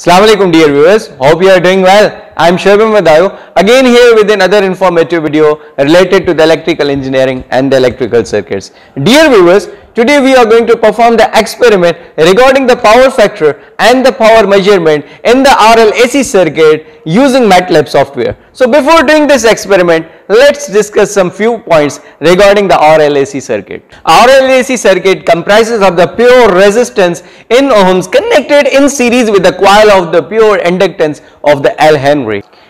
Assalamualaikum dear viewers, hope you are doing well. I am Shoaib Ahmed Dayo again here with another informative video related to the electrical engineering and the electrical circuits. Dear viewers, today we are going to perform the experiment regarding the power factor and the power measurement in the RLAC circuit using MATLAB software. So before doing this experiment, let's discuss some few points regarding the RLAC circuit. RLAC circuit comprises of the pure resistance in ohms connected in series with the coil of the pure inductance of the L Henry.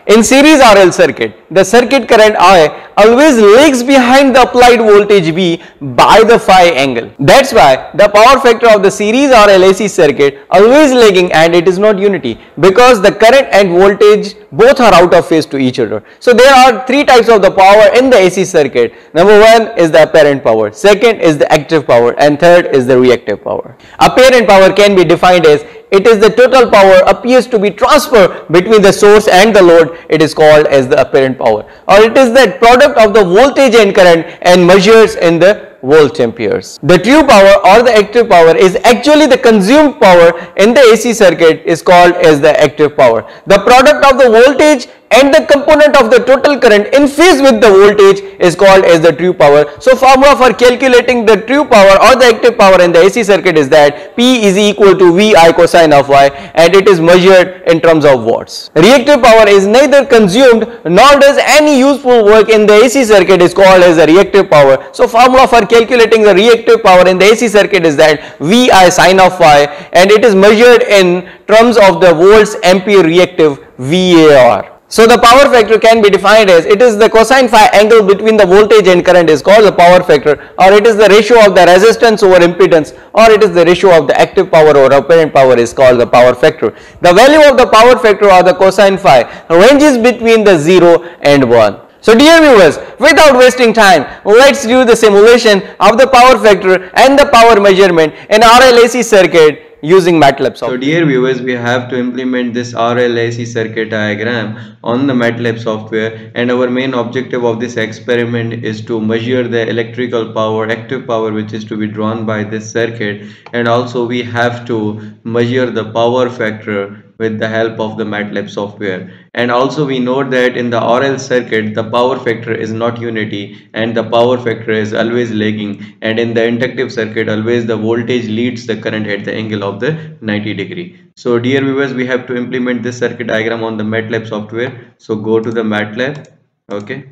In series RL circuit, the circuit current I always lags behind the applied voltage V by the phi angle. That's why the power factor of the series RLAC circuit always lagging and it is not unity because the current and voltage both are out of phase to each other. So there are three types of the power in the AC circuit. Number one is the apparent power, second is the active power, and third is the reactive power. Apparent power can be defined as it is the total power appears to be transferred between the source and the load. It is called as the apparent power, or it is the product of the voltage and current and measures in the volt amperes. The true power or the active power is actually the consumed power in the AC circuit is called as the active power. The product of the voltage and the component of the total current in phase with the voltage is called as the true power. So formula for calculating the true power or the active power in the AC circuit is that P is equal to VI cosine of Y, and it is measured in terms of watts. Reactive power is neither consumed nor does any useful work in the AC circuit is called as the reactive power. So formula for calculating the reactive power in the AC circuit is that VI sine of Y, and it is measured in terms of the volts ampere reactive VAR. So the power factor can be defined as it is the cosine phi angle between the voltage and current is called the power factor, or it is the ratio of the resistance over impedance, or it is the ratio of the active power over apparent power is called the power factor. The value of the power factor or the cosine phi ranges between the 0 and 1. So dear viewers, without wasting time, let's do the simulation of the power factor and the power measurement in RLAC circuit using MATLAB software. So dear viewers, we have to implement this RLAC circuit diagram on the MATLAB software, and our main objective of this experiment is to measure the electrical power, active power, which is to be drawn by this circuit, and also we have to measure the power factor with the help of the MATLAB software. And also we know that in the RL circuit the power factor is not unity and the power factor is always lagging, and in the inductive circuit always the voltage leads the current at the angle of the 90 degree. So dear viewers, we have to implement this circuit diagram on the MATLAB software. So go to the MATLAB, okay,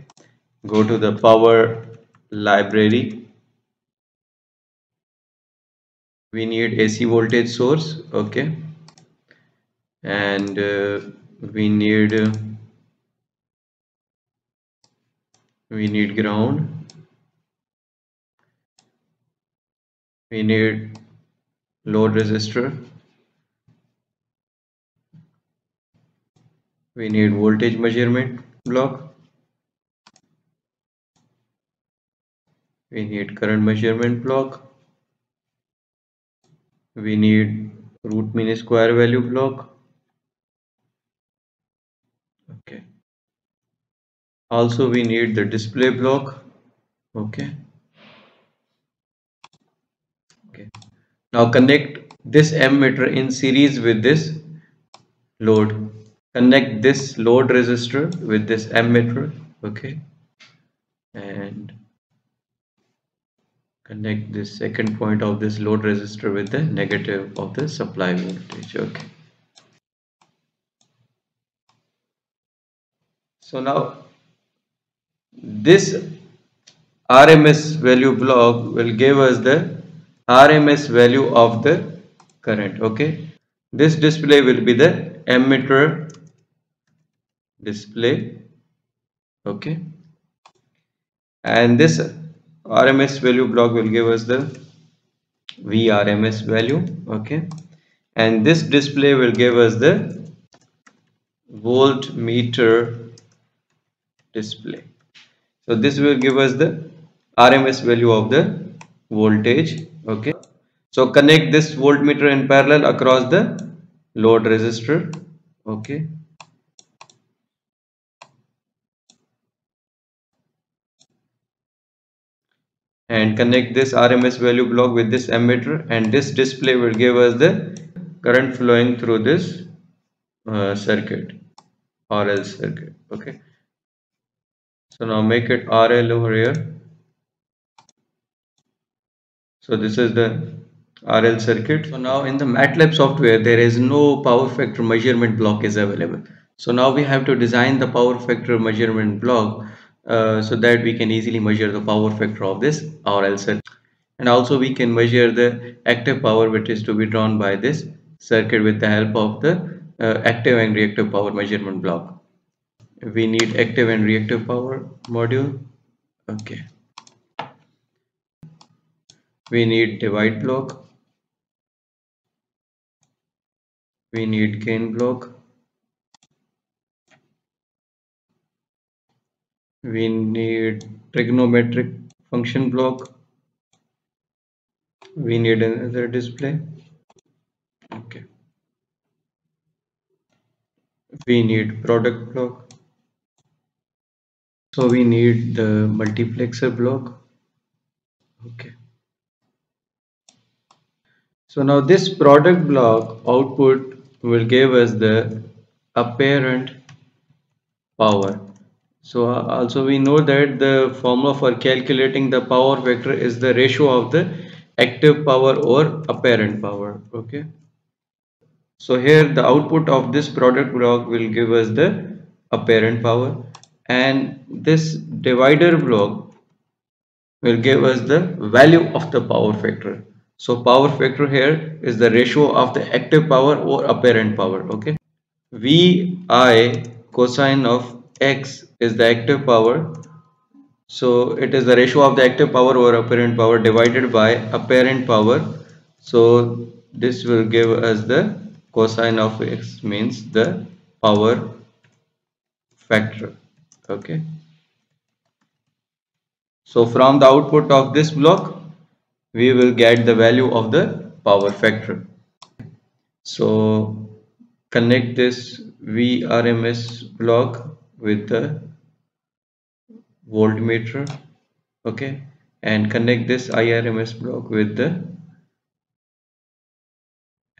go to the power library. We need AC voltage source, okay, and we need ground, we need load resistor, we need voltage measurement block, we need current measurement block, we need root mean square value block. Okay, also we need the display block. Okay, now connect this ammeter in series with this load. Connect this load resistor with this ammeter, okay, and connect this second point of this load resistor with the negative of the supply voltage, okay. So now this RMS value block will give us the RMS value of the current, okay. This display will be the ammeter display, okay, and this RMS value block will give us the VRMS value, okay, and this display will give us the voltmeter display. So this will give us the RMS value of the voltage, okay. So connect this voltmeter in parallel across the load resistor, okay, and connect this RMS value block with this ammeter, and this display will give us the current flowing through this circuit, RL circuit. Okay, so now make it RL over here. So this is the RL circuit. So now in the MATLAB software there is no power factor measurement block is available. So now we have to design the power factor measurement block so that we can easily measure the power factor of this RL circuit, and also we can measure the active power which is to be drawn by this circuit with the help of the active and reactive power measurement block. We need active and reactive power module. Okay, we need divide block, we need gain block, we need trigonometric function block, we need another display. Okay, we need product block, so we need the multiplexer block. Okay, so now this product block output will give us the apparent power. So also we know that the formula for calculating the power vector is the ratio of the active power or apparent power. Okay, so here the output of this product block will give us the apparent power, and this divider block will give us the value of the power factor. So power factor here is the ratio of the active power or apparent power. Okay, VI cosine of X is the active power, so it is the ratio of the active power or apparent power divided by apparent power. So this will give us the cosine of X, means the power factor. Okay, so from the output of this block we will get the value of the power factor. So connect this VRMS block with the voltmeter. Okay, and connect this IRMS block with the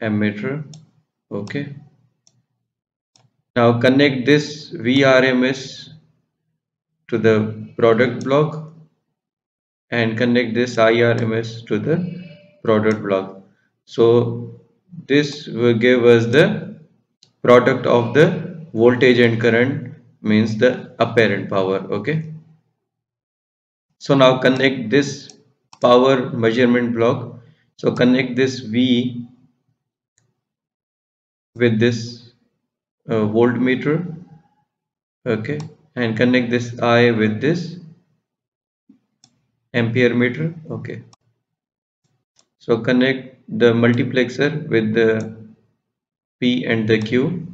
ammeter. Okay, now connect this VRMS to the product block and connect this IRMS to the product block. So this will give us the product of the voltage and current, means the apparent power. Okay, so now connect this power measurement block. So connect this V with this voltmeter. Okay, and connect this I with this ampere meter. Okay, so connect the multiplexer with the P and the Q.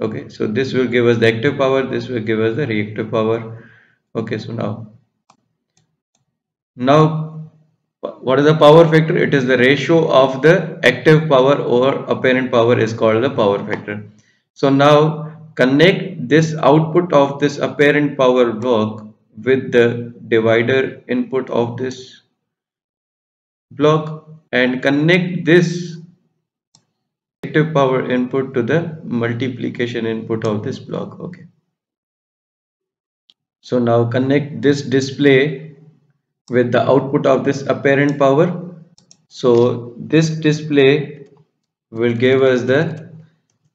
Okay, so this will give us the active power, this will give us the reactive power. Okay, so now what is the power factor? It is the ratio of the active power or apparent power is called the power factor. So now connect this output of this apparent power block with the divider input of this block and connect this active power input to the multiplication input of this block. Okay, so now connect this display with the output of this apparent power. So this display will give us the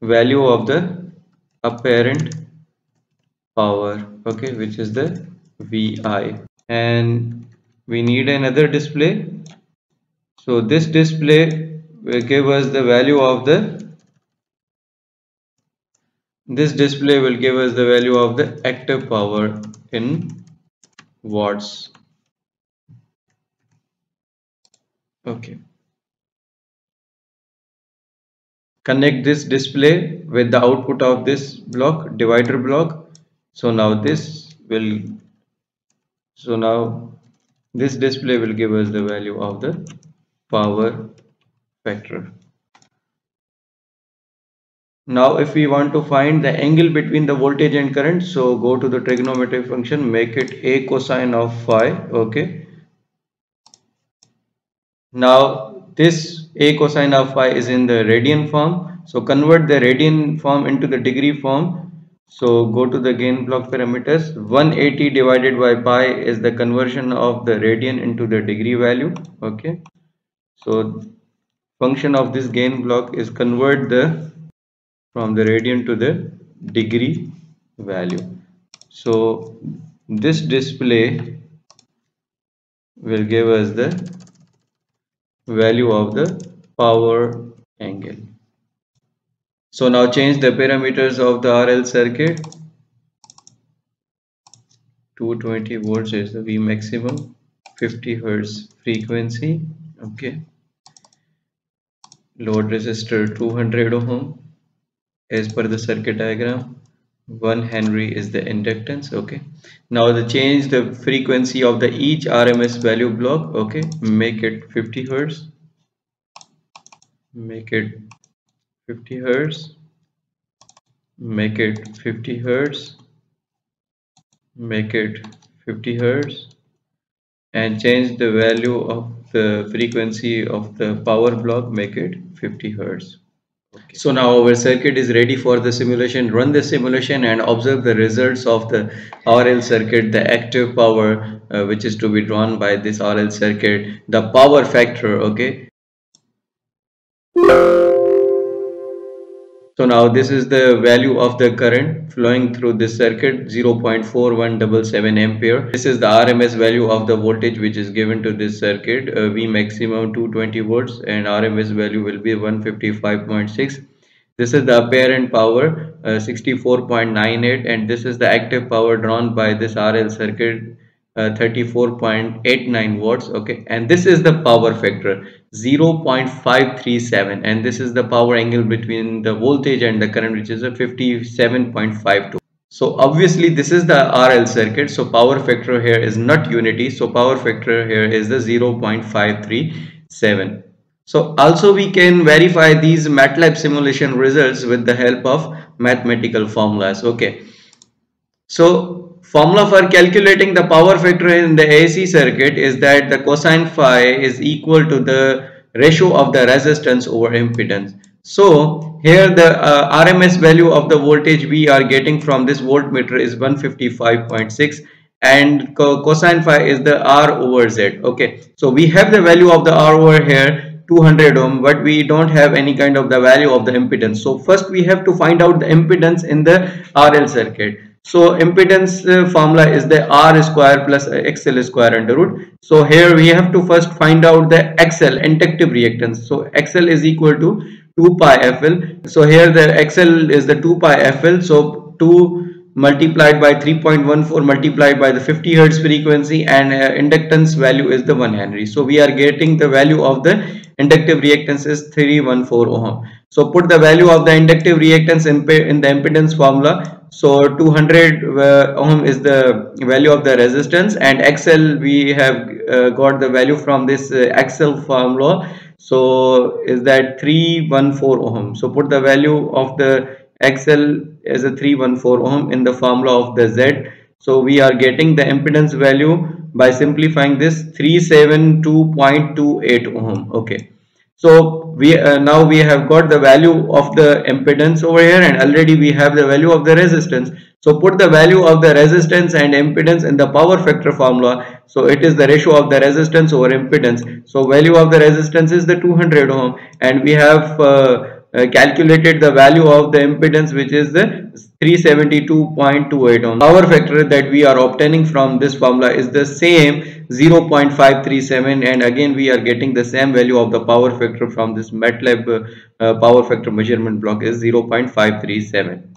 value of the apparent power, okay, which is the VI, and we need another display. So this display will give us the value of the active power in watts. Okay, connect this display with the output of this block, divider block. So now this display will give us the value of the power factor. Now if we want to find the angle between the voltage and current, so go to the trigonometric function, make it A cosine of phi. Okay, now this A cosine of phi is in the radian form, So convert the radian form into the degree form. So go to the gain block parameters. 180 divided by pi is the conversion of the radian into the degree value. Okay, so function of this gain block is convert the from the radian to the degree value. So this display will give us the value of the power angle. So now change the parameters of the RL circuit. 220 volts is the V maximum, 50 hertz frequency. Okay. Load resistor 200 ohm as per the circuit diagram. 1 Henry is the inductance. Okay. Now the change the frequency of the each RMS value block. Okay. Make it 50 hertz. Make it 50 hertz, make it 50 hertz, make it 50 hertz, and change the value of the frequency of the power block, make it 50 hertz. Okay. So now our circuit is ready for the simulation. Run the simulation and observe the results of the RL circuit, the active power which is to be drawn by this RL circuit, the power factor. Okay. So now this is the value of the current flowing through this circuit, 0.4177 ampere. This is the RMS value of the voltage which is given to this circuit, V maximum 220 volts and RMS value will be 155.6. This is the apparent power 64.98, and this is the active power drawn by this RL circuit, 34.89 watts. Okay, and this is the power factor 0.537, and this is the power angle between the voltage and the current, which is a 57.52. So obviously this is the RL circuit, so power factor here is not unity, so power factor here is the 0.537. So also we can verify these MATLAB simulation results with the help of mathematical formulas. Okay, so formula for calculating the power factor in the AC circuit is that the cosine phi is equal to the ratio of the resistance over impedance. So here the RMS value of the voltage we are getting from this voltmeter is 155.6, and cosine phi is the R over Z. Okay, so we have the value of the R over here 200 ohm, but we don't have any kind of the value of the impedance. So first we have to find out the impedance in the RL circuit. So impedance formula is the R square plus XL square under root. So here we have to first find out the XL, inductive reactance. So XL is equal to 2 pi FL. So here the XL is the 2 pi FL. So 2 multiplied by 3.14 multiplied by the 50 hertz frequency, and inductance value is the 1 Henry. So we are getting the value of the inductive reactance is 314 ohm. So put the value of the inductive reactance in the impedance formula. So 200 ohm is the value of the resistance, and XL we have got the value from this XL formula. So is that 314 ohm. So put the value of the XL as a 314 ohm in the formula of the Z. So we are getting the impedance value by simplifying this, 372.28 ohm. Okay, so we now we have got the value of the impedance over here, and already we have the value of the resistance. So put the value of the resistance and impedance in the power factor formula. So it is the ratio of the resistance over impedance. So value of the resistance is the 200 ohm, and we have calculated the value of the impedance, which is the 372.28 ohm. Power factor that we are obtaining from this formula is the same 0.537, and again we are getting the same value of the power factor from this MATLAB power factor measurement block is 0.537.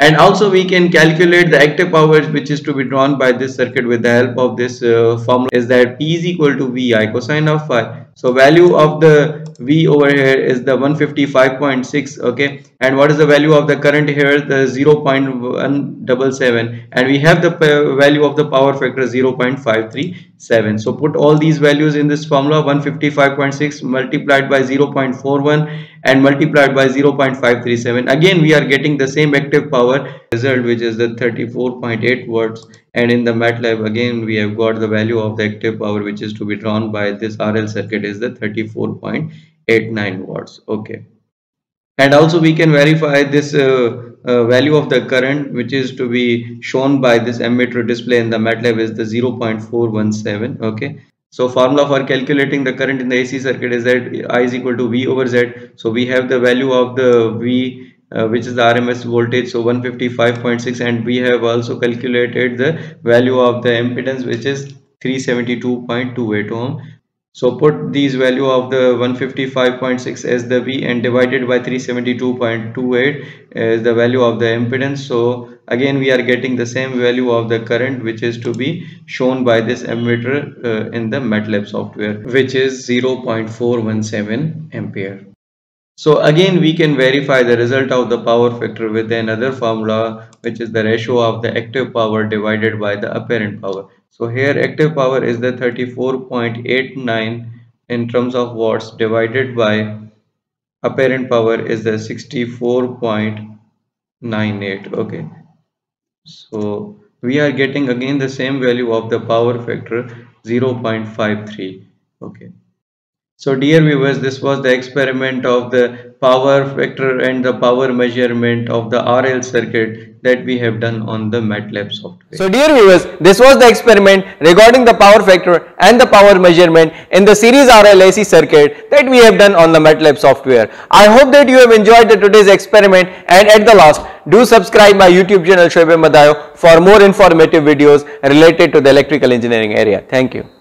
And also we can calculate the active powers which is to be drawn by this circuit with the help of this formula is that P is equal to VI cosine of phi. So value of the V over here is the 155.6. okay, and what is the value of the current here? The 0.177, and we have the value of the power factor 0.537. so put all these values in this formula, 155.6 multiplied by 0.41 and multiplied by 0.537. again we are getting the same active power result, which is the 34.8 watts, and in the MATLAB again we have got the value of the active power which is to be drawn by this RL circuit is the 34.89 watts. Okay. And also we can verify this value of the current, which is to be shown by this ammeter display in the MATLAB, is the 0.417. okay, so formula for calculating the current in the AC circuit is that I is equal to V over Z. So we have the value of the V, which is the RMS voltage, so 155.6, and we have also calculated the value of the impedance, which is 372.28 ohm. So put these value of the 155.6 as the V and divided by 372.28 as the value of the impedance. So again we are getting the same value of the current, which is to be shown by this ammeter in the MATLAB software, which is 0.417 ampere. So again we can verify the result of the power factor with another formula, which is the ratio of the active power divided by the apparent power. So here active power is the 34.89 in terms of watts divided by apparent power is the 64.98. okay, so we are getting again the same value of the power factor, 0.53. okay, so dear viewers, this was the experiment of the power factor and the power measurement of the RL circuit that we have done on the MATLAB software. So dear viewers, this was the experiment regarding the power factor and the power measurement in the series RL AC circuit that we have done on the MATLAB software. I hope that you have enjoyed today's experiment, and at the last, do subscribe my YouTube channel Shoaib Ahmed Dayo for more informative videos related to the electrical engineering area. Thank you.